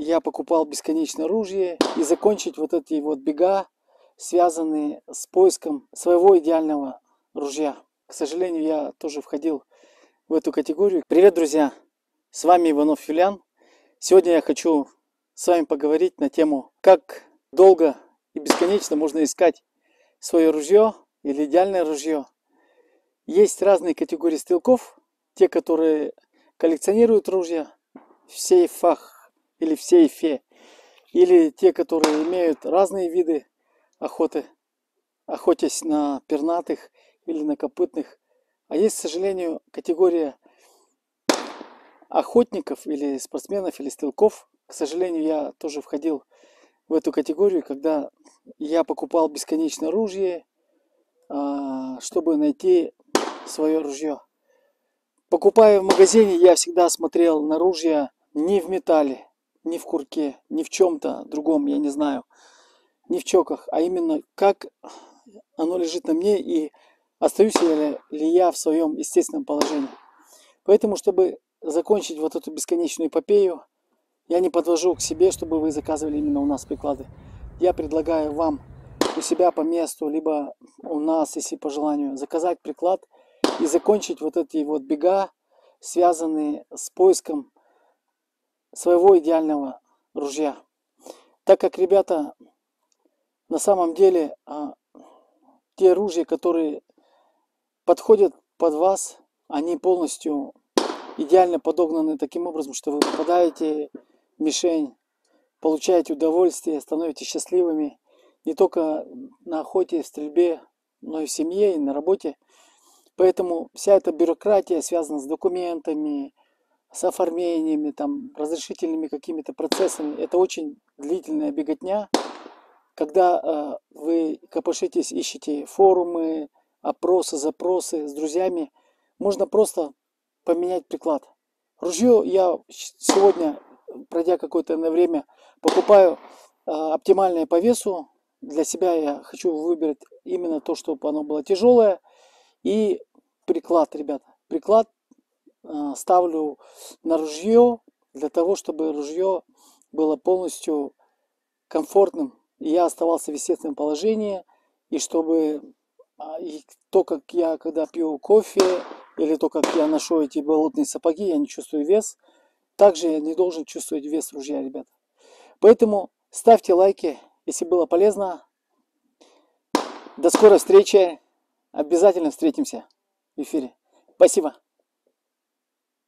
я покупал бесконечно ружье, и закончить вот эти вот бега, связанные с поиском своего идеального ружья. К сожалению, я тоже входил в эту категорию. Привет, друзья! С вами Иванов Юлиан. Сегодня я хочу с вами поговорить на тему, как долго и бесконечно можно искать свое ружье или идеальное ружье. Есть разные категории стрелков, те, которые коллекционируют ружья в сейфах или в сейфе, или те, которые имеют разные виды охоты, охотясь на пернатых или на копытных. А есть, к сожалению, категория охотников или спортсменов или стрелков. К сожалению, я тоже входил в эту категорию, когда я покупал бесконечно ружье, чтобы найти свое ружье. Покупая в магазине, я всегда смотрел на ружья не в металле, не в курке, не в чем-то другом, я не знаю, не в чоках, а именно как оно лежит на мне и остаюсь ли я в своем естественном положении. Поэтому, чтобы закончить вот эту бесконечную эпопею, я не подвожу к себе, чтобы вы заказывали именно у нас приклады. Я предлагаю вам у себя по месту, либо у нас, если по желанию, заказать приклад и закончить вот эти вот бега, связанные с поиском своего идеального ружья. Так как, ребята, на самом деле те ружья, которые подходят под вас, они полностью идеально подогнаны таким образом, что вы попадаете в мишень, получаете удовольствие, становитесь счастливыми не только на охоте, в стрельбе, но и в семье, и на работе. Поэтому вся эта бюрократия связана с документами, с оформлениями, там, разрешительными какими-то процессами. Это очень длительная беготня, когда вы копошитесь, ищете форумы, опросы, запросы с друзьями. Можно просто поменять приклад. Ружье я сегодня, пройдя какое-то время, покупаю оптимальное по весу. Для себя я хочу выбрать именно то, чтобы оно было тяжелое. И приклад, ребята, приклад ставлю на ружье для того, чтобы ружье было полностью комфортным, и я оставался в естественном положении, и чтобы то, как я, когда пью кофе, или то, как я ношу эти болотные сапоги, я не чувствую вес, также я не должен чувствовать вес ружья, ребята. Поэтому ставьте лайки, если было полезно. До скорой встречи. Обязательно встретимся в эфире. Спасибо.